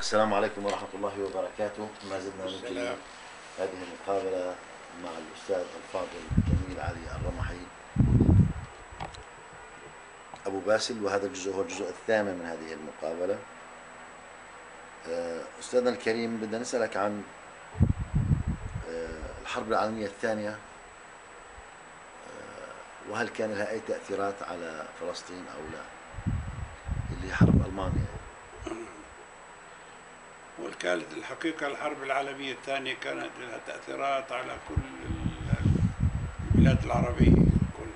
السلام عليكم ورحمة الله وبركاته. ما زلنا ننتهي هذه المقابلة مع الأستاذ الفاضل جميل علي الرمحي أبو باسل، وهذا الجزء هو الجزء الثامن من هذه المقابلة. أستاذنا الكريم، بدنا نسألك عن الحرب العالمية الثانية، وهل كان لها أي تأثيرات على فلسطين أو لا، اللي حرب ألمانيا؟ وكانت الحقيقة الحرب العالمية الثانية كانت لها تأثيرات على كل البلاد العربية كل،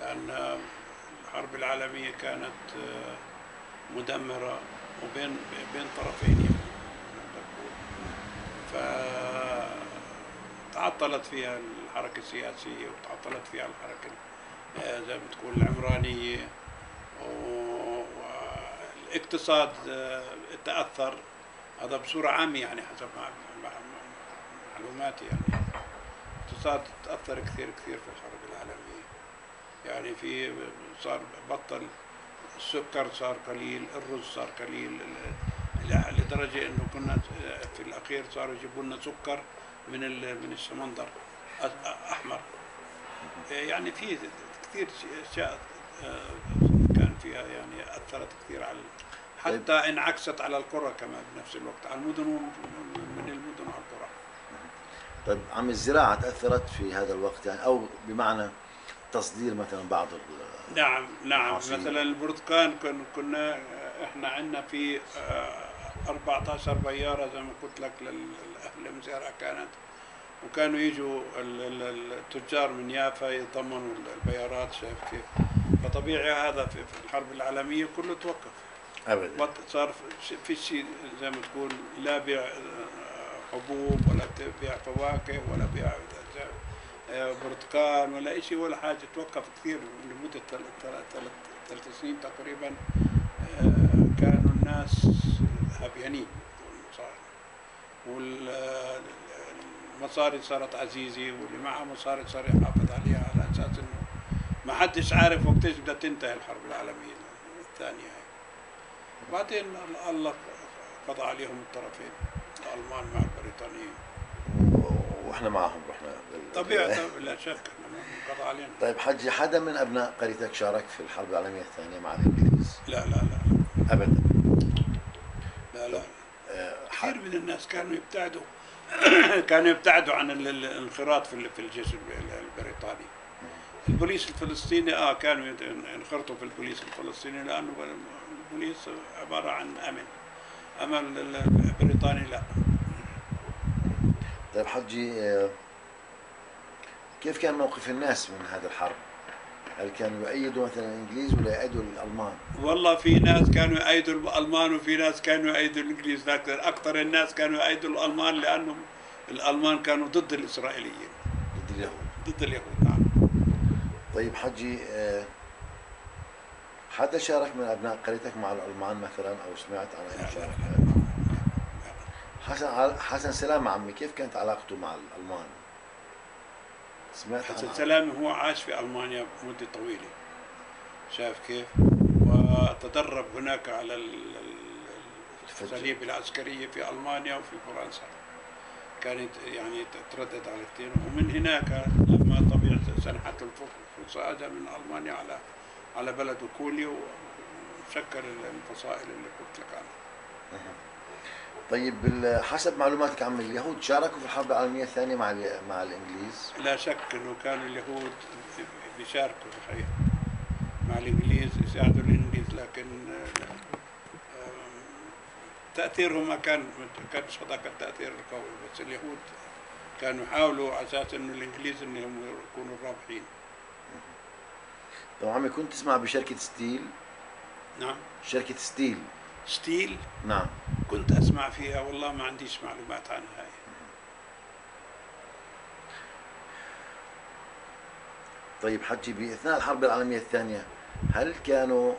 لأن الحرب العالمية كانت مدمرة وبين طرفين، فتعطلت فيها الحركة السياسية وتعطلت فيها الحركة زي ما تقول العمرانية، والاقتصاد تأثر، هذا بصورة عامة يعني حسب معلوماتي، يعني الاقتصاد تأثر كثير في الحرب العالمية، يعني في صار بطل السكر صار قليل، الرز صار قليل، لدرجة انه كنا في الأخير صاروا يجيبوا لنا سكر من السمندر أحمر، يعني في كثير أشياء كان فيها يعني أثرت كثير على، حتى انعكست على القرى كمان بنفس الوقت، على المدن ومن المدن على القرى. طيب عم الزراعة تأثرت في هذا الوقت يعني، أو بمعنى تصدير مثلا بعض نعم مثلا البرتقال كنا احنا عندنا في 14 بيارة زي ما قلت لك للمزارع كانت، وكانوا يجوا التجار من يافا يضمنوا البيارات، شايف كيف؟ فطبيعي هذا في الحرب العالمية كله توقف ابدا، صار في شيء زي ما تقول لا بيع حبوب ولا بيع فواكه ولا بيع برتقال ولا شيء ولا حاجه، توقف كثير لمده 3 سنين تقريبا، كانوا الناس هبيانين، والمصاري صارت عزيزه، واللي معه مصاري صار يحافظ عليها على اساس انه ما حدش عارف وقتيش بدها تنتهي الحرب العالميه الثانيه. بعدين الله قضى عليهم الطرفين، الألمان مع البريطانيين، واحنا معهم، واحنا طبيعي لا شك قضى علينا. طيب حجي، حدا من ابناء قريتك شارك في الحرب العالميه الثانيه مع الانجليز؟ لا لا لا ابدا، لا لا كثير من الناس كانوا يبتعدوا عن الانخراط في الجيش البريطاني. البوليس الفلسطيني كانوا ينخرطوا في البوليس الفلسطيني، لانه البوليس عبارة عن أمن، أما البريطاني لا. طيب حجي، كيف كان موقف الناس من هذا الحرب؟ هل كانوا يؤيدوا مثلا الإنجليز ولا يؤيدوا الألمان؟ والله في ناس كانوا يؤيدوا الألمان وفي ناس كانوا يؤيدوا الإنجليز، لكن أكثر الناس كانوا يؤيدوا الألمان، لأنهم الألمان كانوا ضد الإسرائيليين، ضد اليهود نعم. طيب حجي، حدا شارك من أبناء قريتك مع الألمان مثلا، أو سمعت عن أي مشاركة؟ حسن سلامة عمي، كيف كانت علاقته مع الألمان؟ سمعت حسن سلامة هو عاش في ألمانيا مدة طويلة، شايف كيف؟ وتدرب هناك على الأساليب العسكرية في ألمانيا وفي فرنسا، كانت يعني تردد على كثير، ومن هناك لما طبيعة سنحت الفرصة أجا من ألمانيا على بلد كولي، وشكل الفصائل اللي قلت لك عنها. طيب حسب معلوماتك عم، اليهود شاركوا في الحرب العالمية الثانية مع الإنجليز؟ لا شك إنه كانوا اليهود بيشاركوا الحقيقة مع الإنجليز، يساعدوا الإنجليز، لكن تأثيرهم ما كانش هذاك التأثير القوي، بس اليهود كانوا يحاولوا على أساس إنه الإنجليز إنهم يكونوا الرابحين. طبعا عمي، كنت تسمع بشركة ستيل؟ نعم، شركة ستيل؟ نعم كنت أسمع فيها، والله ما عنديش معلومات عنها هاي. طيب حجي، بأثناء الحرب العالمية الثانية هل كانوا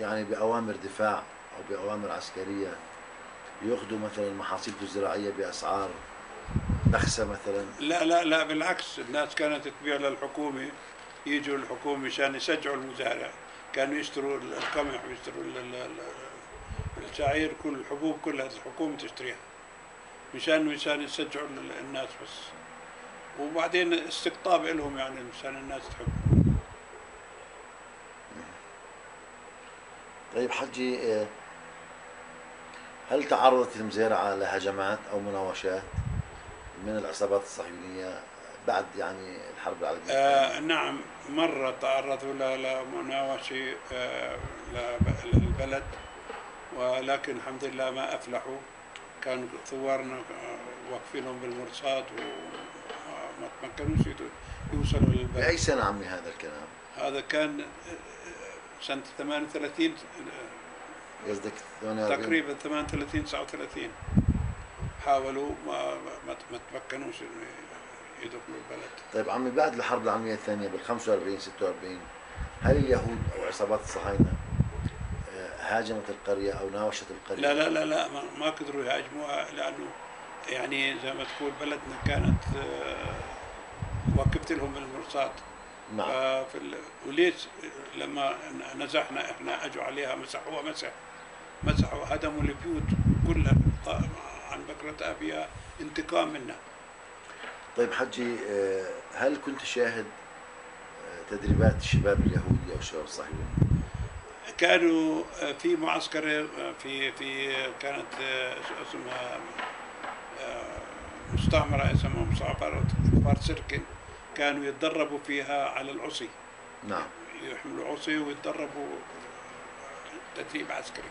يعني بأوامر دفاع أو بأوامر عسكرية يأخذوا مثلا محاصيل الزراعية بأسعار بخسة مثلا؟ لا لا لا بالعكس، الناس كانت تبيع للحكومة، يجوا الحكومة عشان يشجعوا المزارع، كانوا يشتروا القمح ويشتروا العشاعير كل الحبوب كلها الحكومة تشتريها مشان يشجعوا الناس بس، وبعدين استقطاب لهم يعني مشان الناس تحبهم. طيب حجي، هل تعرضت المزارعة لهجمات أو مناوشات من العصابات الصهيونية بعد يعني الحرب العالمية؟ نعم، مرة تعرضوا لمناوشة للبلد، ولكن الحمد لله ما أفلحوا. كان ثوارنا واقفينهم بالمرصاد وما تمكنوش يوصلوا للبلد. بأي سنة عمي هذا الكلام؟ هذا كان سنة 38 قصدك، تقريبا 38 39 حاولوا ما تمكنوش يدخلوا البلد. طيب عمي، بعد الحرب العالمية الثانية بال 45 46 هل اليهود أو عصابات الصهاينة هاجمت القرية أو ناوشت القرية؟ لا لا لا لا، ما قدروا يهاجموها، لأنه يعني زي ما تقول بلدنا كانت وقفت لهم بالمرصاد. نعم. وليش لما نزحنا احنا اجوا عليها مسحوها مسحوا هدموا البيوت كلها عن بكرة ابيها انتقام منا. طيب حجي، هل كنت شاهد تدريبات الشباب اليهودي او الشباب الصهيوني؟ كانوا في معسكر في كانت اسمها مستعمرة اسمها مصعبار كفار سركن، كانوا يتدربوا فيها على العصي. نعم، يحملوا عصي ويتدربوا تدريب عسكري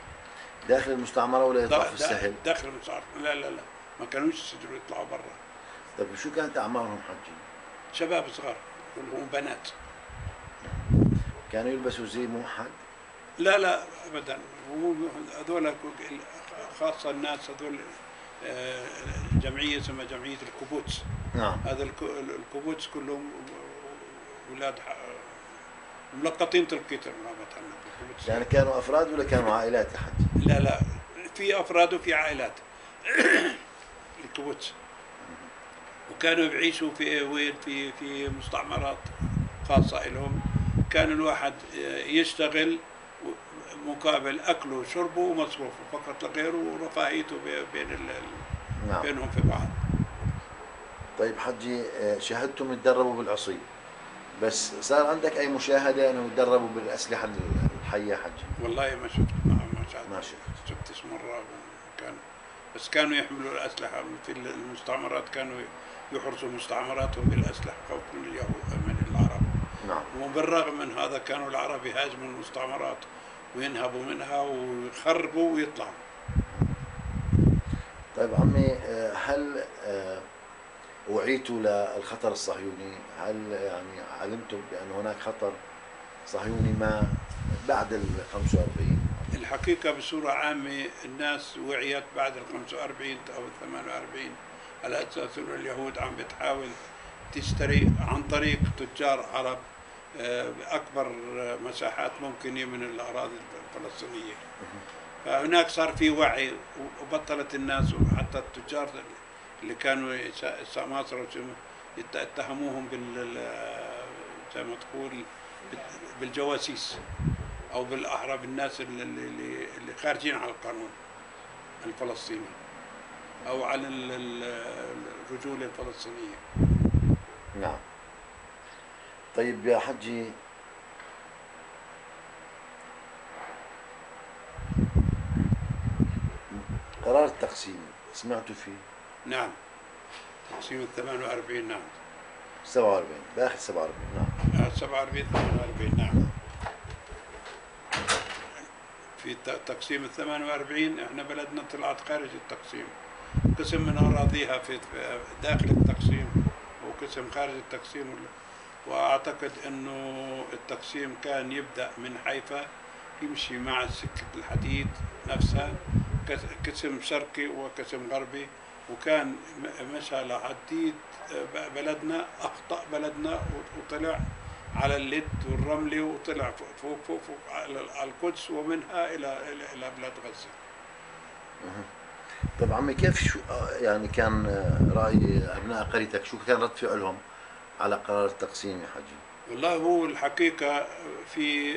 داخل المستعمرة ولا يطلعوا في الساحل؟ داخل المستعمرة، لا لا لا، ما كانوش يسجلوا يطلعوا برا. طيب شو كانت أعمارهم حجي؟ شباب صغار كلهم بنات. كانوا يلبسوا زي موحد؟ لا لا أبدا، هذول خاصة الناس هذول جمعية اسمها جمعية الكبوتس. نعم. هذا الكبوتس كلهم اولاد ملقطين تلقيط الكبوتس. يعني كانوا افراد ولا كانوا عائلات يا حجي؟ لا لا، في افراد وفي عائلات الكبوتس، وكانوا يعيشوا في وين في مستعمرات خاصة لهم. كان الواحد يشتغل مقابل أكله وشربه ومصروفه فقط لغيره ورفاهيته بين نعم. بينهم في بعض. طيب حجي، شاهدتهم يتدربوا بالعصي، بس صار عندك أي مشاهدة أنهم يتدربوا بالأسلحة الحية حجي؟ والله ما شفت، ما شفتش مرة. بس كانوا يحملوا الأسلحة في المستعمرات، كانوا يحرسوا مستعمراتهم بالأسلحة خوف من اليهود من العرب. نعم. وبالرغم من هذا كانوا العرب يهاجموا المستعمرات وينهبوا منها ويخربوا ويطلعوا. طيب عمي، هل وعيتوا للخطر الصهيوني؟ هل يعني علمتم بأن هناك خطر صهيوني ما بعد ال 45؟ الحقيقة بصورة عامة الناس وعيت بعد ال 45 أو ال 48 على أساس أن اليهود عم بتحاول تشتري عن طريق تجار عرب أكبر مساحات ممكنة من الأراضي الفلسطينية. فهناك صار في وعي وبطلت الناس، وحتى التجار اللي كانوا سماسرة اتهموهم زي ما تقول بالجواسيس أو بالأحرى بالناس اللي خارجين على القانون الفلسطيني أو على الرجولة الفلسطينية. نعم. طيب يا حجي، قرار التقسيم سمعتوا فيه؟ نعم، تقسيم ال 48. نعم، 47 باخذ 47. نعم 47 48. نعم، في تقسيم ال 48 احنا بلدنا طلعت خارج التقسيم، قسم من اراضيها في داخل التقسيم وقسم خارج التقسيم. وأعتقد أنه التقسيم كان يبدأ من حيفا يمشي مع سكة الحديد نفسها، قسم شرقي وقسم غربي، وكان مشى لحديد بلدنا، أخطأ بلدنا وطلع على اللد والرملة وطلع فوق فوق فوق على القدس ومنها إلى بلاد غزة. طب عمي، كيف شو يعني كان رأي أبناء قريتك؟ شو كان رد فعلهم على قرار التقسيم يا حجي؟ والله هو الحقيقة في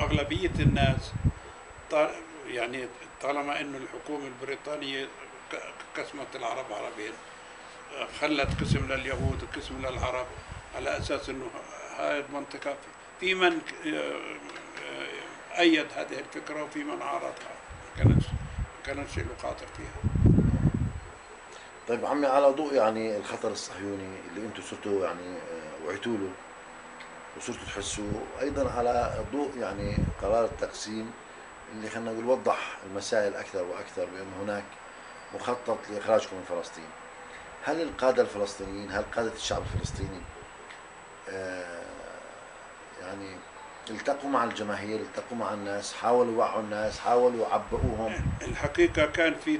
أغلبية الناس يعني طالما انه الحكومة البريطانية قسمت العرب عربين، خلت قسم لليهود وقسم للعرب على اساس انه هاي المنطقة، في من ايد هذه الفكرة وفي من عارضها، ما كانش يقاطع فيها. طيب عمي، على ضوء يعني الخطر الصهيوني اللي انتم صرتوا يعني وعيتوا له وصرتوا تحسوه، ايضا على ضوء يعني قرار التقسيم اللي خلينا نقول وضح المسائل اكثر واكثر بان هناك مخطط لاخراجكم من فلسطين، هل القاده الفلسطينيين، هل قاده الشعب الفلسطيني يعني التقوا مع الجماهير، التقوا مع الناس، حاولوا يوعوا الناس، حاولوا يعبئوهم؟ الحقيقه كان في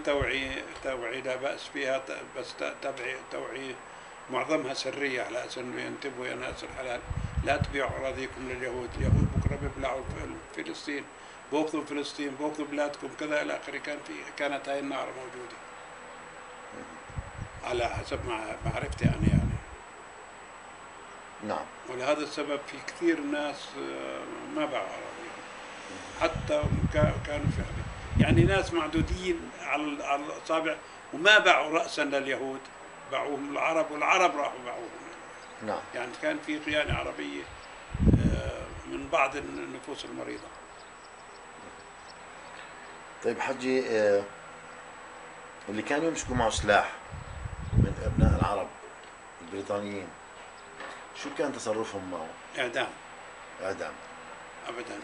توعيه لا باس فيها، بس توعيه معظمها سريه على اساس انه ينتبهوا يا ناس الحلال، لا تبيعوا اراضيكم لليهود، اليهود بكره بيبلعوا فلسطين، بوقتوا فلسطين، بوقتوا بلادكم، كذا الى اخره. كانت هاي النار موجوده على حسب معرفتي انا يعني. نعم. ولهذا السبب في كثير ناس ما باعوا عربي، حتى كانوا في حبيب. يعني ناس معدودين على الاصابع وما باعوا راسا لليهود، باعوهم العرب والعرب راحوا باعوهم. نعم. يعني كان في خيانه عربيه من بعض النفوس المريضه. طيب حجي، اللي كانوا يمسكوا معه سلاح من ابناء العرب البريطانيين، شو كان تصرفهم معه؟ اعدام. اعدام ابدا.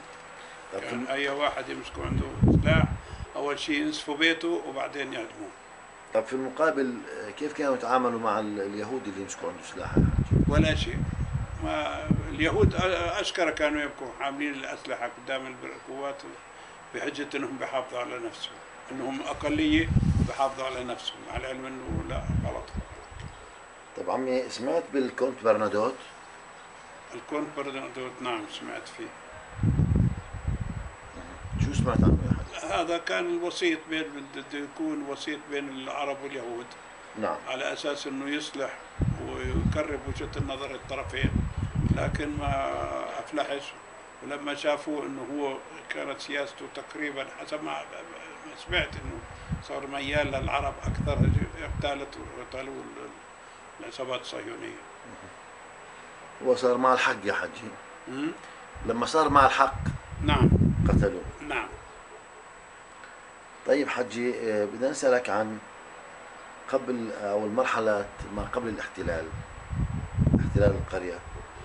كان اي واحد يمسكوا عنده سلاح اول شيء ينسفوا بيته وبعدين يعدموه. طب في المقابل كيف كانوا يتعاملوا مع اليهود اللي يمسكوا عنده سلاح؟ ولا شيء. ما اليهود اشكر كانوا يبقوا حاملين الاسلحه قدام القوات بحجه انهم بحافظوا على نفسهم، انهم اقليه بحافظوا على نفسهم، على العلم انه لا غلط. طب عمي، سمعت بالكونت برنادوت؟ الكونت برنادوت نعم سمعت فيه. شو سمعت عنه يا حاج؟ هذا كان الوسيط بين، بده يكون وسيط بين العرب واليهود. نعم. على اساس انه يصلح ويقرب وجهة النظر الطرفين، لكن ما افلحش. ولما شافوا انه هو كانت سياسته تقريبا حسب ما سمعت انه صار ميال للعرب اكثر، اغتالوا العصابات الصهيونيه. هو صار مع الحق يا حجي. لما صار مع الحق نعم قتلوه. نعم. طيب حجي، بدنا نسالك عن قبل او المرحله ما قبل الاحتلال، احتلال القريه،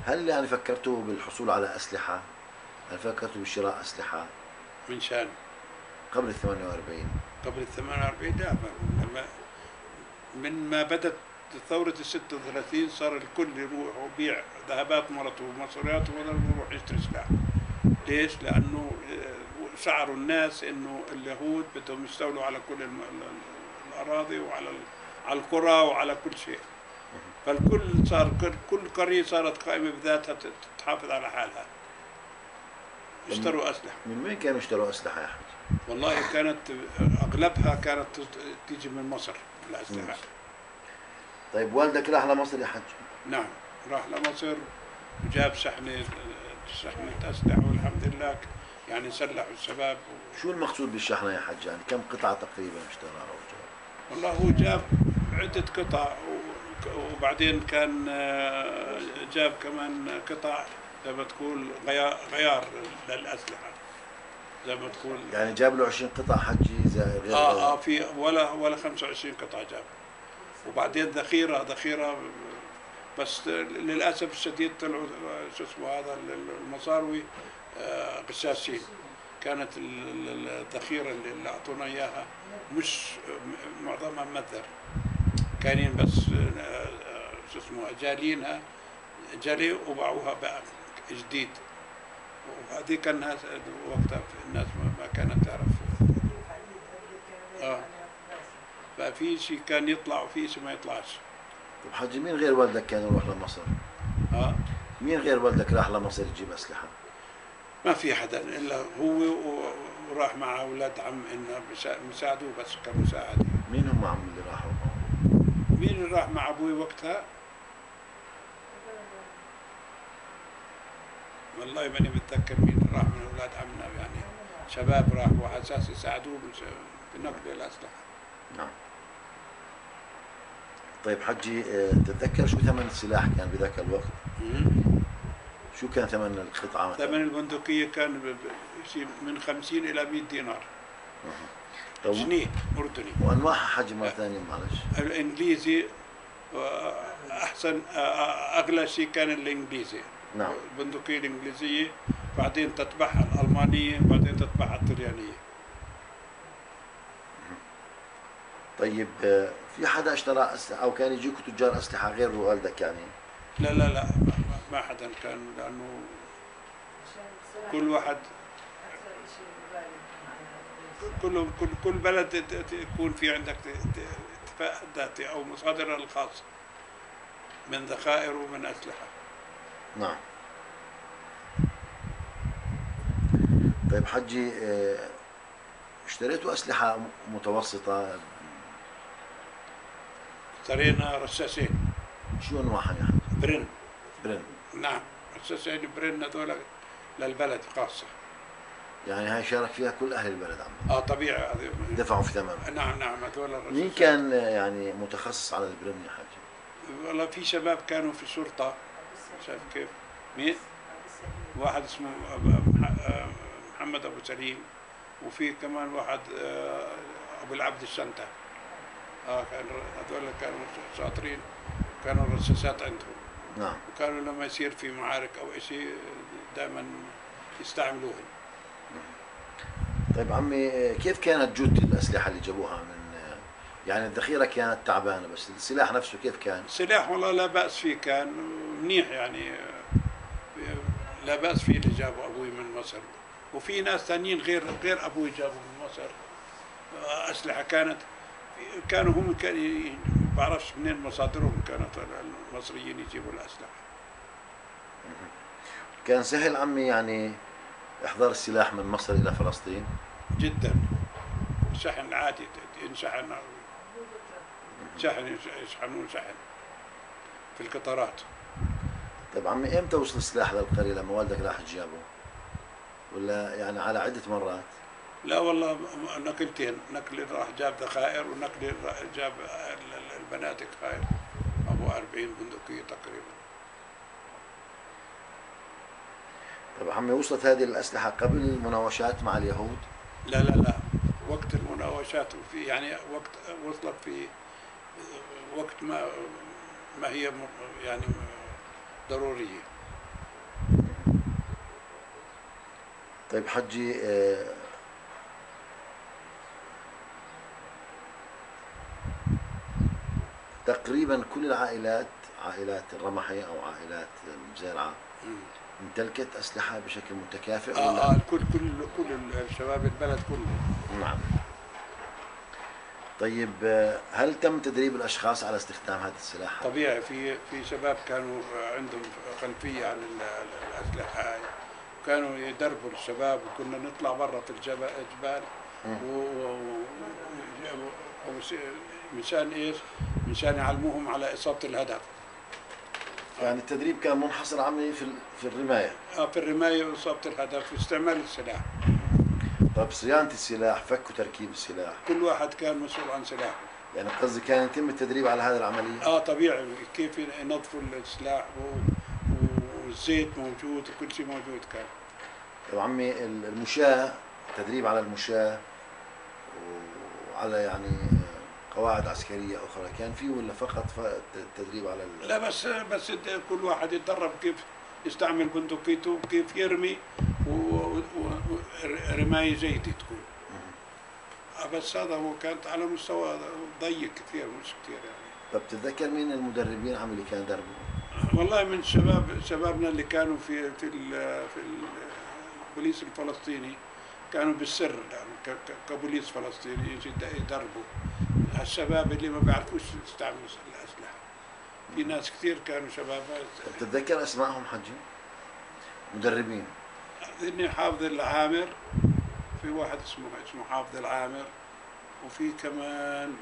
هل يعني فكرتوا بالحصول على اسلحه؟ هل فكرتوا بشراء اسلحه؟ من شان؟ قبل ال 48. قبل ال 48 لا، من ما بدت ثورة ال 36 صار الكل يروح وبيع ذهبات مرته ومصرياته ويروح يشتري سلاح. ليش؟ لأنه شعروا الناس إنه اليهود بدهم يستولوا على كل الأراضي وعلى القرى وعلى كل شيء. فالكل صار، كل قرية صارت قائمة بذاتها تحافظ على حالها. اشتروا أسلحة. من وين كانوا يشتروا أسلحة يا حاج؟ والله كانت أغلبها كانت تيجي من مصر الأسلحة. طيب والدك راح لمصر يا حج؟ نعم، راح لمصر وجاب شحنة أسلحة والحمد لله، يعني سلحوا الشباب. شو المقصود بالشحنة يا حج؟ يعني كم قطعة تقريبا اشتراها أو جاب؟ والله هو جاب عدة قطع، وبعدين كان جاب كمان قطع زي ما تقول غيار للأسلحة، زي ما تقول يعني جاب له 20 قطعة حجي زي غير في ولا 25 قطعة جاب، وبعدين ذخيرة بس للأسف الشديد طلعوا شو اسمه هذا المصاروي غشاشين. كانت الذخيرة اللي أعطونا إياها مش معظمها ممثل، كانين بس شو اسمه جالينها جالي وباعوها بقى جديد، وهذه كان وقتها الناس ما كانت تعرف. ففي شيء كان يطلع وفي شيء ما يطلعش. طيب حجي، مين غير والدك كان يروح لمصر؟ مين غير والدك راح لمصر يجيب اسلحه؟ ما في حدا الا هو، وراح مع اولاد عم انه مساعدوه بس كمساعده. مين هم عم اللي راحوا معه؟ مين اللي راح مع ابوي وقتها؟ والله ماني بتذكر مين راح من اولاد عمنا يعني، شباب راحوا على اساس يساعدوه بالنقل للاسلحه. نعم. طيب حجي، تتذكر شو ثمن السلاح كان بذاك الوقت؟ شو كان ثمن القطعه مثلا؟ ثمن البندقيه كان شيء من 50 الى 100 دينار. جنيه اردني. وانواعها حجي مره ثانيه معلش. الانجليزي احسن، اغلى شيء كان الانجليزي. نعم. البندقيه الانجليزيه، بعدين تتبعها الالمانيه، بعدين تتبعها الطليانيه. طيب في حدا اشترى اسلحه او كان يجيكم تجار اسلحه غير والدك يعني؟ لا لا لا، ما حدا كان، لانه كل واحد كل بلد يكون في عندك اتفاق ذاتي او مصادره الخاصه من ذخائر ومن اسلحه. نعم. طيب حجي، اشتريتوا اسلحه متوسطه؟ اشترينا رشاشين. شو انواعها يا حجي؟ برن. برن. نعم، رشاشين برن هذول للبلد خاصه. يعني هاي شارك فيها كل اهل البلد عم. طبيعي دفعوا في ثمنها. نعم نعم هذول الرشاشين. مين كان يعني متخصص على البرن يا حجي؟ والله في شباب كانوا في الشرطه، شايف كيف؟ مين؟ واحد اسمه محمد ابو سليم، وفي كمان واحد ابو العبد الشنته. كان هذول كانوا شاطرين، كانوا الرشاشات عندهم. نعم. وكانوا لما يصير في معارك او شيء دائما يستعملوهن. طيب عمي، كيف كانت جودة الاسلحه اللي جابوها من يعني الذخيره كانت تعبانه، بس السلاح نفسه كيف كان؟ السلاح والله لا باس فيه، كان منيح يعني، لا باس فيه اللي جابوا ابوي من مصر، وفي ناس ثانيين غير ابوي جابوا من مصر اسلحه كانت، كانوا هم ما بعرفش منين مصادرهم كانت، المصريين يجيبوا الاسلحه. كان سهل عمي يعني احضار السلاح من مصر الى فلسطين؟ جدا، شحن عادي ينشحن، يشحنون شحن في القطارات. طيب عمي، امتى وصل السلاح للقريه لما والدك راح تجيبه؟ ولا يعني على عده مرات؟ لا والله نقلتين، نقل راح جاب ذخائر، ونقل جاب البنادق، هاي ابو 40 بندقيه تقريبا. طب عمي، وصلت هذه الاسلحه قبل المناوشات مع اليهود؟ لا لا لا، وقت المناوشات، وفي يعني وقت وصلت في وقت ما هي يعني ضروريه. طيب حجي، تقريبا كل العائلات، عائلات الرمحي او عائلات المزارعه، امتلكت اسلحه بشكل متكافئ؟ كل شباب البلد كله. نعم. طيب هل تم تدريب الاشخاص على استخدام هذا السلاح؟ طبيعي، في شباب كانوا عندهم خلفيه عن الاسلحه هاي، كانوا يدربوا الشباب، وكنا نطلع برا في الجبال مشان ايش؟ مشان يعلموهم على اصابه الهدف. يعني التدريب كان منحصر عمي في الرمايه. في الرمايه واصابه الهدف واستعمال السلاح. طيب صيانه السلاح، فك وتركيب السلاح، كل واحد كان مسؤول عن سلاحه. يعني قصدي كان يتم التدريب على هذه العمليه؟ طبيعي، كيف ينظفوا السلاح، والزيت موجود، وكل شيء موجود كان. طيب عمي، المشاه، تدريب على المشاه وعلى يعني قواعد عسكريه اخرى كان في، ولا فقط التدريب على لا بس كل واحد يتدرب كيف يستعمل بندقيته وكيف يرمي، ورمايه جيده تكون. بس هذا هو كانت على مستوى ضيق كثير، مش كثير يعني. طب تتذكر مين المدربين عم اللي كان دربه؟ والله من شبابنا اللي كانوا في البوليس الفلسطيني، كانوا بالسر يعني كبوليس فلسطيني يدربوا الشباب اللي ما بيعرفوش يستعملوا الاسلحه. في ناس كثير كانوا شباب. بتتذكر اسمائهم حجي؟ مدربين. اني حافظ العامر، في واحد اسمه حافظ العامر، وفي كمان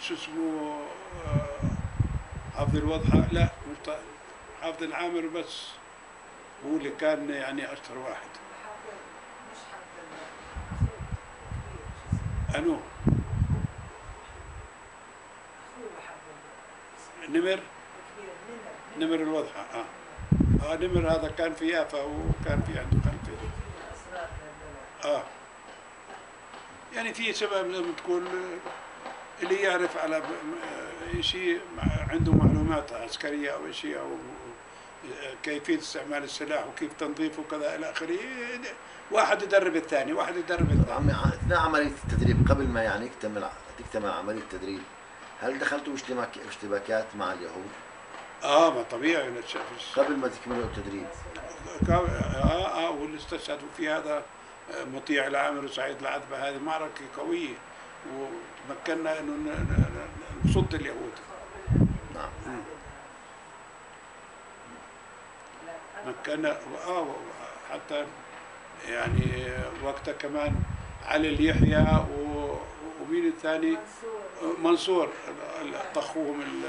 شو اسمه حافظ الوضحى، لا حافظ العامر بس هو اللي كان يعني اشطر واحد. أنو نمر الوضحة نمر هذا كان في يافا وكان في عنده قلب يعني في سبب لازم تقول اللي يعرف على شيء عنده معلومات عسكرية أو شيء أو كيفية استعمال السلاح وكيف تنظيفه وكذا إلى آخره. واحد يدرب الثاني واحد يدرب الثاني. أثناء عملية التدريب قبل ما يعني تكتمل عملية التدريب هل دخلتوا اشتباكات مع اليهود؟ ما طبيعي قبل ما تكملوا التدريب. واللي استشهدوا في هذا مطيع العامر وسعيد العذبة، هذه معركة قوية وتمكنا انه نصد اليهود. نعم. مكنا حتى يعني وقتها كمان علي اليحيى ومين الثاني؟ منصور طخوهم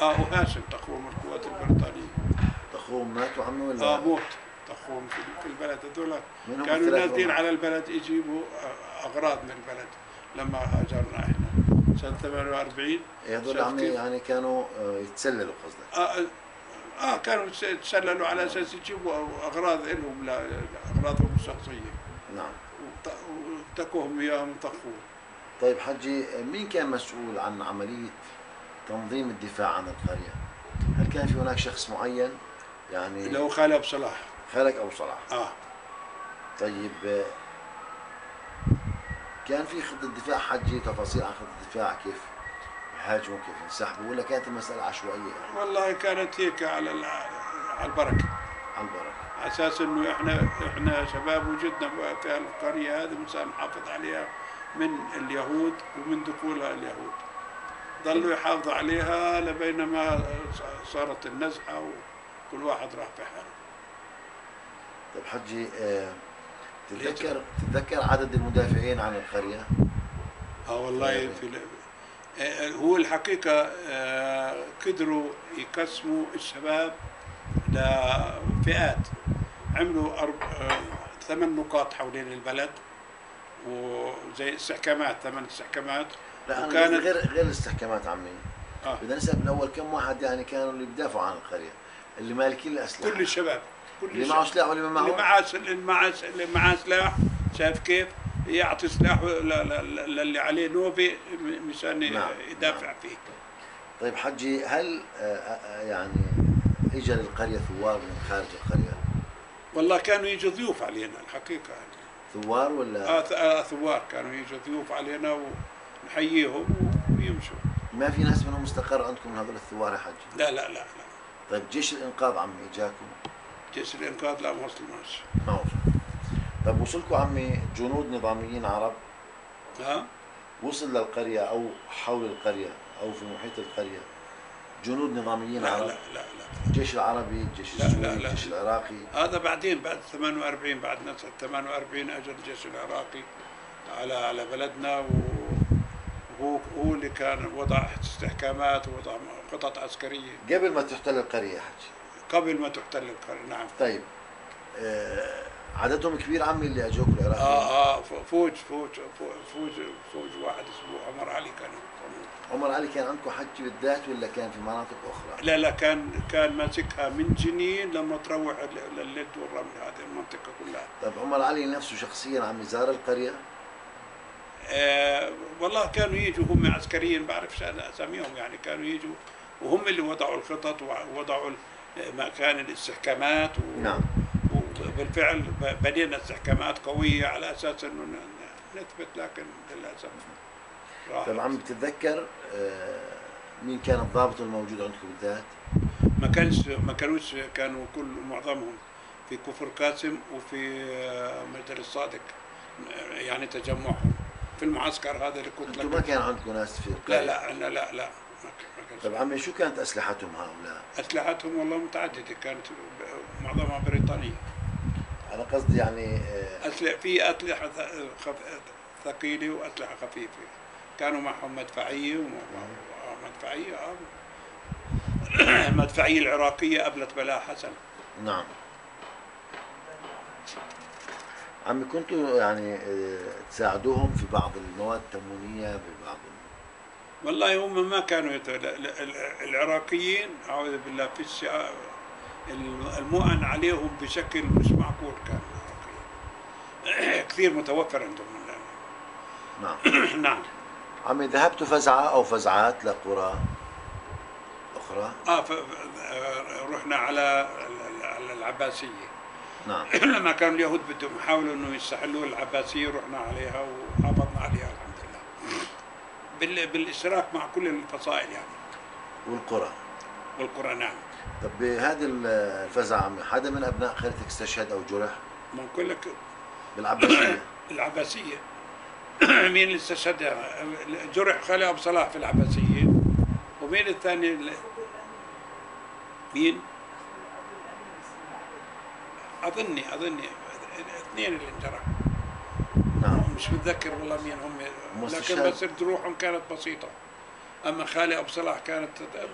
وهاشم طخوهم القوات البريطانية. طخوهم ماتوا عمي ولا؟ موت طخوهم في البلد. هذول كانوا نازلين على البلد يجيبوا أغراض من البلد لما هاجرنا احنا سنة 48. هذول عمي يعني كانوا يتسللوا قصدك؟ كانوا يتسللوا على أساس يجيبوا أغراض لهم لأغراضهم الشخصية. نعم. واتكوهم إياهم وطخوهم. طيب حجي، مين كان مسؤول عن عملية تنظيم الدفاع عن القرية؟ هل كان في هناك شخص معين؟ يعني لو خالد أبو صلاح. خالد أبو صلاح. طيب كان في خطة دفاع حجي، تفاصيل عن خطة الدفاع كيف هاجموا كيف انسحبوا ولا كانت المسألة عشوائية؟ والله كانت هيك على البركة. على البركة. على أساس إنه إحنا شباب وجدنا في القرية هذه بنسأل نحافظ عليها من اليهود ومن دخولها اليهود. ضلوا يحافظوا عليها لبينما صارت النزحة وكل واحد راح في حاله. طيب حجي، تتذكر عدد المدافعين عن القرية؟ والله هو الحقيقة قدروا يقسموا الشباب لفئات. عملوا 8 نقاط حوالين البلد وزي استحكامات، 8 استحكامات. لا أنا غير الاستحكامات عمي. بدنا نسأل من أول كم واحد يعني كانوا اللي بيدافعوا عن القرية، اللي مالكين الأسلحة. كل الشباب. اللي معه سلاح واللي ما معه. اللي معاه سلاح شايف كيف؟ يعطي سلاحه للي عليه نوبة مشان يدافع فيه. طيب حجي، هل يعني اجى للقرية ثوار من خارج القرية؟ والله كانوا يجوا ضيوف علينا الحقيقة. ثوار ولا؟ ثوار كانوا يجوا ضيوف علينا ونحييهم ويمشوا. ما في ناس منهم مستقر عندكم من هذول الثوار يا حجي؟ لا لا لا لا. طيب جيش الإنقاذ عمي اجاكم؟ جيش الإنقاذ لا ما وصلناش. ما وصل. طيب وصلكوا عمي جنود نظاميين عرب؟ وصل للقرية أو حول القرية أو في محيط القرية جنود نظاميين عرب؟ لا لا لا. الجيش العربي، الجيش السوري، الجيش العراقي. هذا بعدين بعد 48، بعد نصر 48 أجى الجيش العراقي على بلدنا، وهو اللي كان وضع استحكامات ووضع خطط عسكرية قبل ما تحتل القرية. حجي قبل ما تحتل القرية. نعم. طيب عددهم كبير عمي اللي اجوك العراق؟ فوج واحد اسمه عمر علي. كان عمر علي كان عندكم حجي بالذات ولا كان في مناطق اخرى؟ لا لا، كان ماسكها من جنين لما تروح للد والرمل، هذه المنطقه كلها. طيب عمر علي نفسه شخصيا عم يزار القريه؟ والله كانوا يجوا هم عسكريين، بعرفش انا اساميهم، يعني كانوا يجوا وهم اللي وضعوا الخطط ووضعوا مكان الاستحكامات. نعم. بالفعل بدينا استحكامات قوية على أساس إنه نثبت، لكن للأسف. طيب عم بتتذكر مين كان الضابط الموجود عندكم بالذات؟ ما كانوش كانوا كل معظمهم في كفر قاسم وفي مدرس صادق، يعني تجمعهم في المعسكر هذا اللي كنت. أنتم ما كان عندكم ناس في القرية؟ لا لا أنا لا لا. طيب عمي شو كانت أسلحتهم هؤلاء؟ أسلحتهم والله متعددة، كانت معظمها بريطانية. أنا قصدي يعني في أسلحة ثقيلة وأسلحة خفيفة، كانوا معهم مدفعية ومدفعية مدفعية العراقية قبلت بلاها حسن. نعم. عم كنتوا يعني تساعدوهم في بعض المواد التموينيه ببعض؟ والله هم ما كانوا العراقيين اعوذ بالله في المؤن عليهم بشكل مش معقول، كان العراقيين كثير متوفر عندهم. نعم. نعم. عم ذهبتوا فزعه او فزعات لقرى اخرى؟ رحنا على العباسيه. نعم. لما كانوا اليهود بدهم يحاولوا انه يستحلوا العباسيه رحنا عليها وحافظنا عليها الحمد لله. بالاشراك مع كل الفصائل يعني. والقرى. والقرى نعم. طب بهذه الفزعه حدا من ابناء خالتك استشهد او جرح؟ ما بقول لك بالعباسيه. العباسيه. مين اللي استشهد؟ جرح خالي ابو صلاح في العباسيه. ومين الثاني؟ مين؟ اظني اثنين اللي انجرحوا. نعم. مش متذكر والله مين هم، لكن بس جروحهم كانت بسيطه. اما خالي ابو صلاح كانت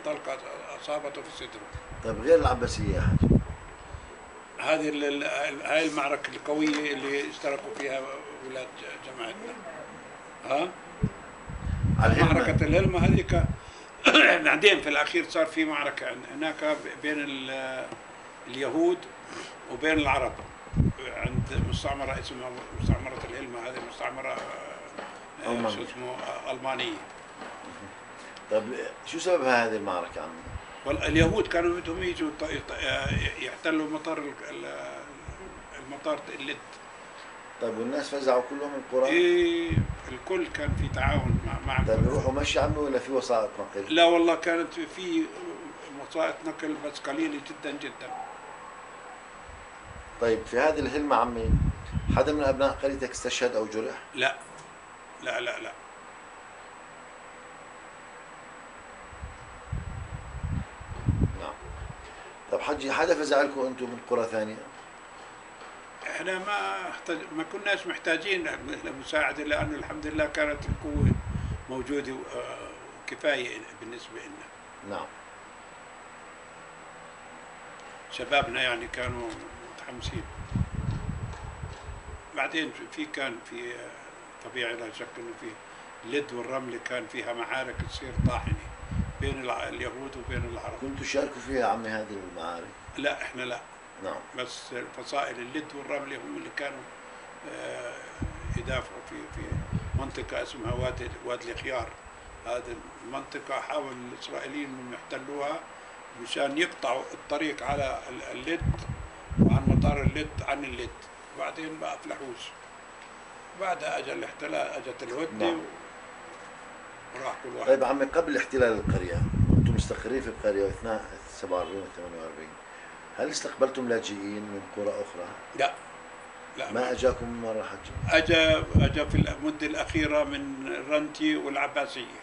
طلقه اصابته في صدره. طيب غير العباسيه يا حاج، هذه هاي المعركه القويه اللي اشتركوا فيها ولاد جماعتنا. ها؟ معركه الهلمه هذيك بعدين في الاخير صار في معركه هناك بين اليهود وبين العرب عند مستعمره اسمها مستعمره الهلمه، هذه مستعمره شو اسمه المانيه. طيب شو سبب هذه المعركه عمي؟ اليهود كانوا بدهم يجوا يحتلوا مطار اللد. طيب والناس فزعوا كلهم القرى؟ ايه الكل كان في تعاون مع طيب بيروحوا مشي عمي ولا في وسائط نقل؟ لا والله كانت في وسائط نقل بس قليله جدا جدا. طيب في هذه الهلمة عمي حدا من أبناء قريتك استشهد أو جرح؟ لا لا لا لا. نعم. طب حجي حدا فزع لكم أنتم من قرى ثانية؟ إحنا ما كناش محتاجين لمساعدة، لأنه الحمد لله كانت القوة موجودة وكفاية بالنسبة لنا. نعم. شبابنا يعني كانوا 50. بعدين كان في طبيعي لا شك انه في اللد والرمل كان فيها معارك تصير طاحنه بين اليهود وبين العرب. كنتوا تشاركوا فيها يا عمي هذه المعارك؟ لا احنا لا. نعم. بس فصائل اللد والرمل هم اللي كانوا يدافعوا في منطقه اسمها وادي الخيار. هذه المنطقه حاول الاسرائيليين انهم يحتلوها مشان يقطعوا الطريق على اللد وعن مطار اللد عن اللد، وبعدين ما افلحوش. بعدها اجى الاحتلال، اجت الهدنه. نعم. وراح كل واحد. طيب عمي قبل احتلال القريه وانتم مستقرين في القريه اثناء 47 و 48 هل استقبلتم لاجئين من قرى اخرى؟ لا لا ما اجاكم مره حتى؟ اجى في المده الاخيره من رنتي والعباسيه.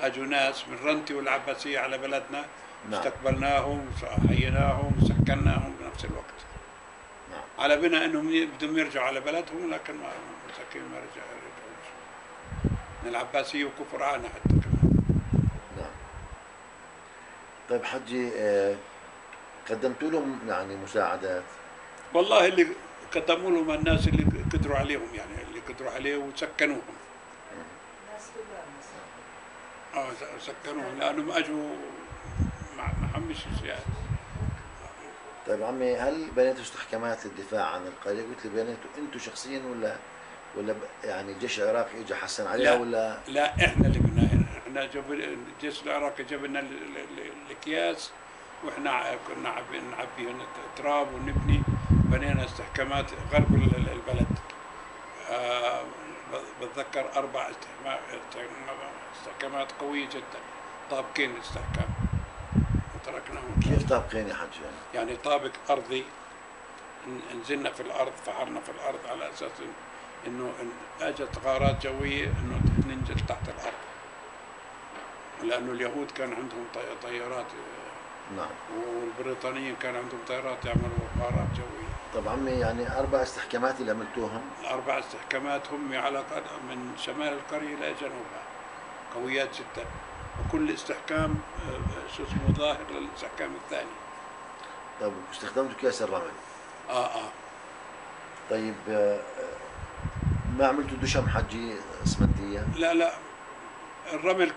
اجوا ناس من رنتي والعباسيه على بلدنا. نعم. استقبلناهم حييناهم سكنناهم بنفس الوقت. نعم. على بنا انهم بدهم يرجعوا على بلدهم، لكن مساكين ما رجعوش من العباسيه وكفر عنا حتى كمان. نعم. طيب حجي قدمتوا لهم يعني مساعدات؟ والله اللي قدموا لهم الناس اللي قدروا عليهم، يعني اللي قدروا عليه وسكنوهم. الناس كلها سكنوهم لانهم اجوا عمي شو يعني. طيب عمي هل بنيتوا استحكامات للدفاع عن القرية؟ قلت لي بنيتوا انتوا شخصيا ولا يعني الجيش العراقي اجى حسن عليها؟ لا ولا لا احنا اللي بنينا، احنا الجيش العراقي جاب لنا الاكياس واحنا كنا نعبيهم تراب ونبني، بنينا استحكامات غرب البلد. بتذكر 4 استحكامات قوية جدا، طابقين الاستحكام. كيف طابقين يا حاج يعني؟ يعني طابق ارضي نزلنا في الارض، فحرنا في الارض على اساس انه اجت غارات جويه انه ننزل تحت الارض. لانه اليهود كان عندهم طيارات. نعم. والبريطانيين كان عندهم طيارات يعملوا غارات جويه. طب عمي يعني 4 استحكامات اللي عملتوهم؟ 4 استحكامات هم على من شمال القريه الى جنوبها. قويات جدا. وكل استحكام شو اسمه ظاهر للاستحكام الثاني. طيب استخدمتوا اكياس الرمل؟ طيب ما عملتوا دشم حجي اسمنتيه؟ لا لا، الرمل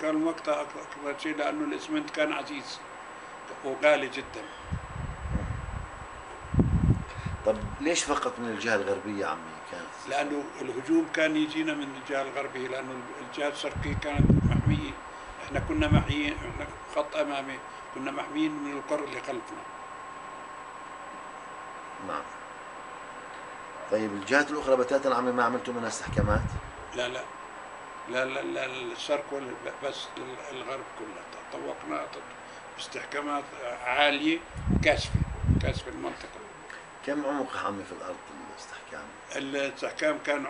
كان وقتها اكثر شيء، لانه الاسمنت كان عزيز وغالي جدا. طب ليش فقط من الجهه الغربيه عمي؟ كانت لانه الهجوم كان يجينا من الجهه الغربيه، لانه الجهه الشرقيه كانت محميه، احنا كنا محميين، خط امامي كنا محميين من القر اللي خلفنا. نعم. طيب الجهات الاخرى بتاتا عمي ما عملتوا منها استحكامات؟ لا لا لا لا, لا الشرق بس، الغرب كلها تطوقنا باستحكامات عاليه كاسفه المنطقه. كم عمق عمي في الارض الاستحكام؟ الاستحكام كان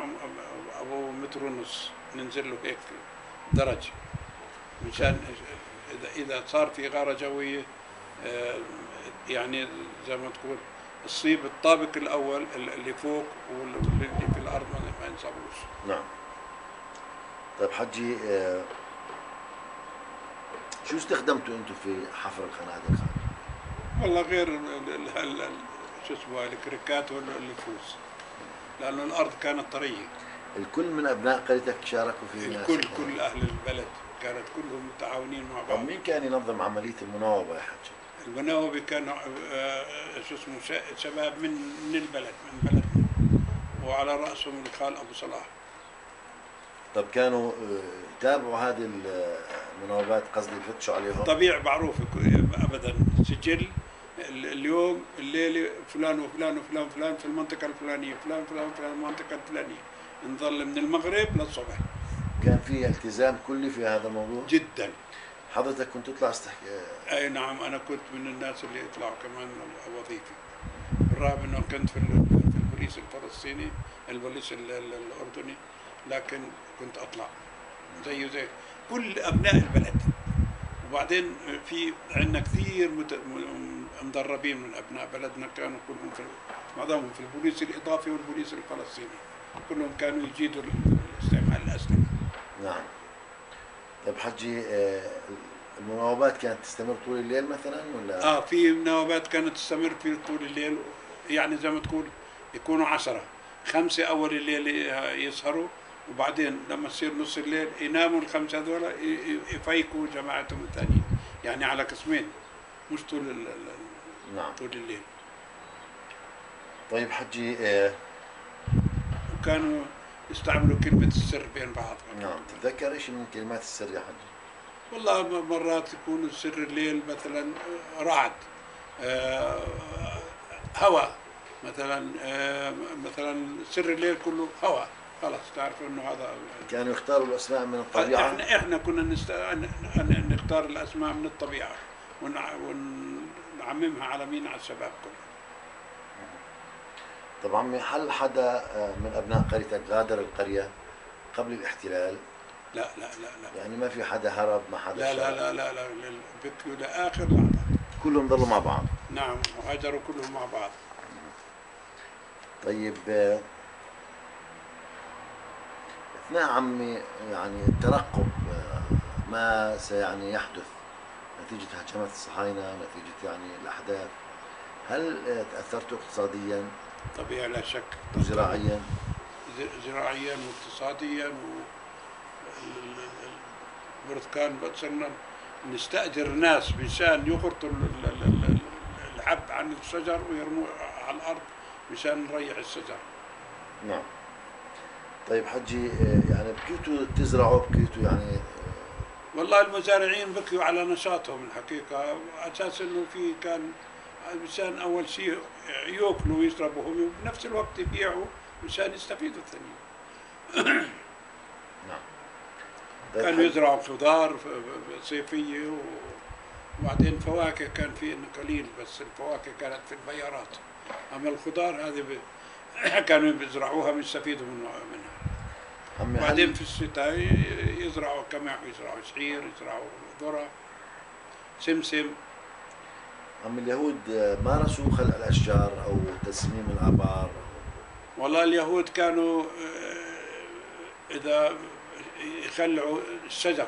ابو متر ونص، ننزل له هيك درجه مشان اذا صار في غاره جويه، يعني زي ما تقول تصيب الطابق الاول اللي فوق واللي في الارض ما ينصابوش. نعم. طيب حجي شو استخدمتوا انتم في حفر الخنادق؟ والله غير شو اسمه الكريكات والنفوس، لانه الارض كانت طريه. الكل من ابناء قريتك شاركوا في الناس؟ الكل، كل اهل البلد كانت كلهم متعاونين مع بعض. طب مين كان ينظم عمليه المناوبه يا حجي؟ المناوبة كان شو اسمه شباب من البلد، من بلدنا، وعلى رأسهم الخال أبو صلاح. طب كانوا تابعوا هذه المناوبات، قصدي يفتشوا عليهم؟ طبيعي، معروف أبدا، سجل اليوم الليلة فلان وفلان وفلان وفلان في المنطقة الفلانية، فلان فلان في المنطقة الفلانية، نظل من المغرب للصبح. كان في التزام كلي في هذا الموضوع؟ جدا. حضرتك كنت تطلع استحكي؟ اي نعم، انا كنت من الناس اللي يطلعوا كمان وظيفي، بالرغم انه كنت في البوليس الفلسطيني، البوليس الاردني، لكن كنت اطلع زي كل ابناء البلد. وبعدين في عندنا كثير مدربين من ابناء بلدنا، كانوا كلهم معظمهم في البوليس الاضافي والبوليس الفلسطيني، كلهم كانوا يجيدوا الاستعمال الاسلحه. نعم. طيب حجي المناوبات كانت تستمر طول الليل مثلا ولا؟ في مناوبات كانت تستمر في طول الليل، يعني زي ما تقول يكونوا 10، 5 اول الليل يسهروا، وبعدين لما تصير نص الليل يناموا ال5 هذول، يفيكوا جماعتهم الثانيين، يعني على قسمين، مش طول. نعم. طول الليل. طيب حجي وكانوا يستعملوا كلمة السر بين بعضهم. نعم. تتذكر ايش من كلمات السر يا حجي؟ والله مرات يكون السر الليل مثلا رعد، هواء مثلا، مثلا سر الليل كله هواء، خلاص تعرفوا انه هذا. كانوا يختاروا الاسماء من الطبيعة؟ احنا كنا نختار الاسماء من الطبيعة ونعممها على مين؟ على الشباب كله. طب عمي هل حدا من ابناء قريتك غادر القريه قبل الاحتلال؟ لا لا لا لا، يعني ما في حدا هرب، ما حدا لا لا لا لا لا بكيوا لاخر لحظه، كلهم ضلوا مع بعض. نعم، وهاجروا كلهم مع بعض. طيب اثناء عمي يعني الترقب ما سيعني يحدث نتيجه هجمات الصهاينه، نتيجه يعني الاحداث، هل تاثرتوا اقتصاديا؟ طبيعي، لا شك. زراعيا؟ زراعيا واقتصاديا، والبرتقال صرنا نستاجر ناس مشان يخرطوا العب عن الشجر ويرموه على الارض مشان نريح الشجر. نعم. طيب حجي يعني بكيتوا تزرعوا، بكيتوا يعني؟ والله المزارعين بكيوا على نشاطهم الحقيقه، اساس انه في كان مشان اول شيء ياكلوا ويشربوا هم، وبنفس الوقت يبيعوا مشان يستفيدوا الثانيين. نعم. كانوا يزرعوا خضار صيفيه، وبعدين فواكه كان في قليل، بس الفواكه كانت في البيارات، اما الخضار هذه كانوا بيزرعوها بيستفيدوا منها. وبعدين في الشتاء يزرعوا كمح، ويزرعوا شعير، يزرعوا ذره، سمسم. عم اليهود مارسوا خلق الاشجار او تسميم الابار؟ والله اليهود كانوا اذا يخلعوا الشجر.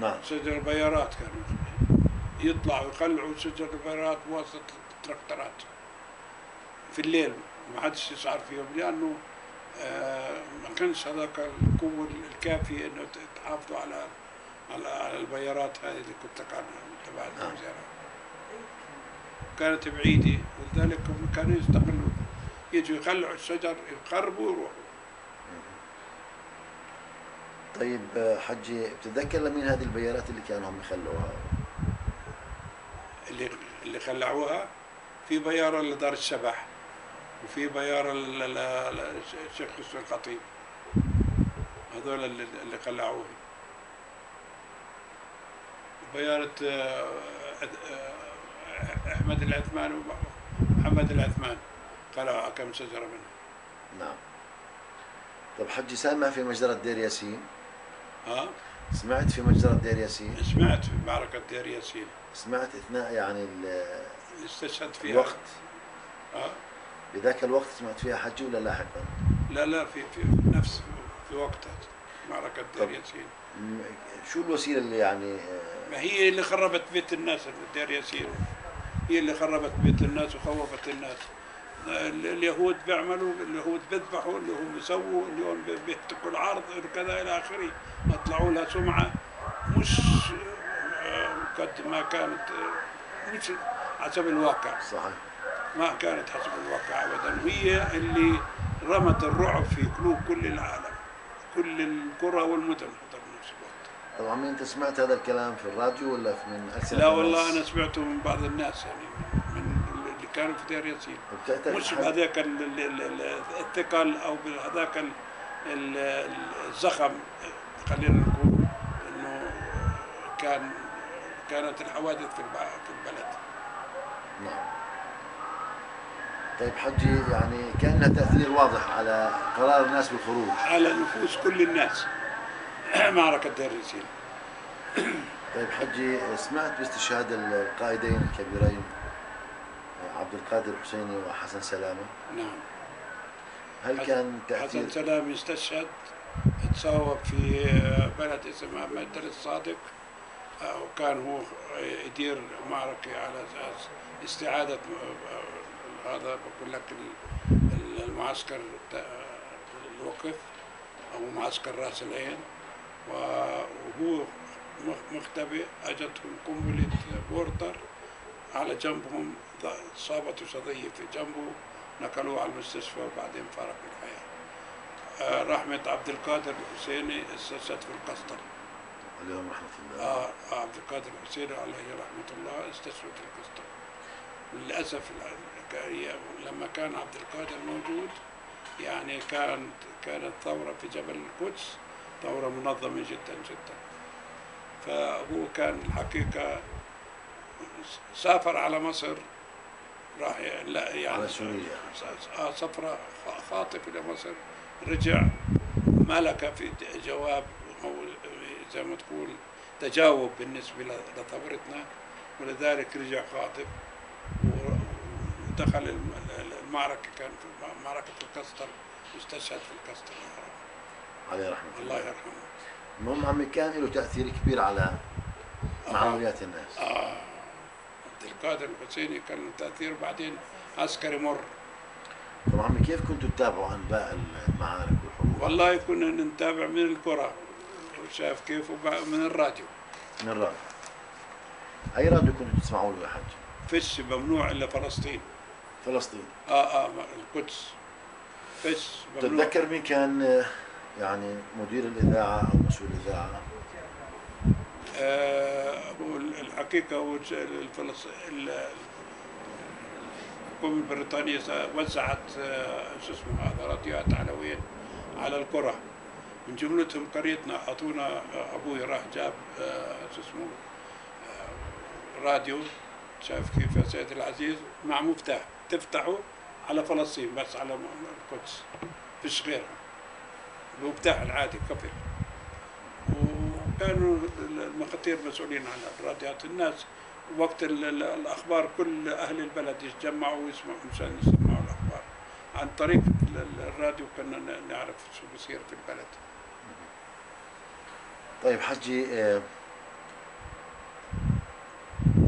نعم. شجر البيارات كانوا يطلعوا يخلعوا شجر البيارات بواسطه التراكترات في الليل، ما حدش يشعر فيهم، لأنه ما كانش هذاك القوة الكافية إنه تحافظوا على البيارات هذه اللي كنت لك عنها تبع الوزارة، كانت بعيدة، ولذلك كانوا يستغلوا يجوا يخلعوا الشجر يقربوا ويروحوا. طيب حجي، بتتذكر لمين هذه البيارات اللي كانوا هم يخلعوها؟ اللي خلعوها في بيارة لدار الشبح، وفي بيارة للشيخ حسن الخطيب، هذول اللي خلعوها. بيارة أحمد العثمان ومحمد العثمان خلعوا كم شجرة منها. نعم. طب حجي، سامع في مجزرة دير ياسين؟ ها؟ سمعت في مجزرة دير ياسين؟ سمعت في معركة دير ياسين. سمعت أثناء يعني استشهد فيها الوقت. بذاك الوقت سمعت فيها حجي ولا لاحقا؟ لا في نفس في وقتها معركة دير ياسين. شو الوسيلة اللي يعني ما هي اللي خربت بيت الناس دير ياسين، هي اللي خربت بيت الناس وخوفت الناس. اليهود بيعملوا، اليهود بيذبحوا، اللي هم بيسووا، اللي هم بيهتكوا العرض وكذا إلى آخره، أطلعوا لها سمعة مش قد ما كانت، مش حسب الواقع. صحيح. ما كانت حسب الواقع أبدا، وهي اللي رمت الرعب في قلوب كل العالم، كل القرى والمدن حتى بنفس الوقت. طبعا مين، أنت سمعت هذا الكلام في الراديو ولا من أكثر؟ لا والله أنا سمعته من بعض الناس، يعني كانوا في دير ياسين، مش بهذاك الثقل او بهذاك الزخم، خلينا نقول انه كانت الحوادث في البلد. نعم. طيب حجي، يعني كان لها تاثير واضح على قرار الناس بالخروج، على نفوس كل الناس معركه دير ياسين. طيب حجي، سمعت باستشهاد القائدين الكبيرين عبد القادر الحسيني وحسن سلامة؟ نعم. هل كان تأثير؟ حسن سلامة استشهد، تصاوب في بلد اسمها مدرس صادق، وكان هو يدير معركة على أساس استعادة هذا، بقول لك المعسكر الوقف أو معسكر راس العين، وهو مختبئ، أجتهم قنبلة مورتر على جنبهم، صابته صدية في جنبه، نقلوه على المستشفى وبعدين فارق الحياة. رحمة عبد القادر الحسيني استشهد في القسطل. عليهم رحمة الله. عبد القادر الحسيني عليه رحمة الله استشهد في القسطل. للأسف لما كان عبد القادر موجود يعني كانت ثورة في جبل القدس، ثورة منظمة جدا جدا. فهو كان الحقيقة سافر على مصر، راح لا يعني سفرة خاطفة لمصر، رجع ما لقى في جواب أو زي ما تقول تجاوب بالنسبة لثورتنا، ولذلك رجع خاطف ودخل المعركة، كان في معركة القسطل، واستشهد في القسطل عليه رحمة الله يرحمه. المهم عمي، كان له تأثير كبير على معنويات الناس. عبد القادر الحسيني كان له تأثير، بعدين عسكري مر. طبعا كيف كنتوا تتابعوا انباء المعارك والحروب؟ والله كنا نتابع من القرى، شايف كيف، من الراديو. من الراديو. أي راديو كنتوا تسمعوا له يا حاج؟ فيش، ممنوع إلا فلسطين. فلسطين. القدس. فيش ممنوع. تتذكر مين كان يعني مدير الإذاعة أو مسؤول الإذاعة؟ الحقيقة الحكومة البريطانية وزعت شو اسمه هذا راديوات عناوين على القرى، من جملتهم قريتنا. أعطونا، أبوي راح جاب شو اسمه راديو، شايف كيف يا سيدي العزيز، مع مفتاح تفتحه على فلسطين بس، على القدس فيش غيرها، المفتاح العادي كفر. كانوا المخاتير مسؤولين عن راديوات الناس، وقت الأخبار كل أهل البلد يتجمعوا ويسمعوا مشان يسمعوا الأخبار، عن طريق الراديو كنا نعرف شو بصير في البلد. طيب حجي،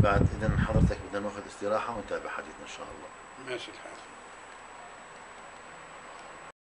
بعد إذن حضرتك بدنا ناخذ استراحة ونتابع حديثنا إن شاء الله. ماشي الحال.